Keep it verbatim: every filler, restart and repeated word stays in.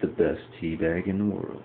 the best teabag in the world.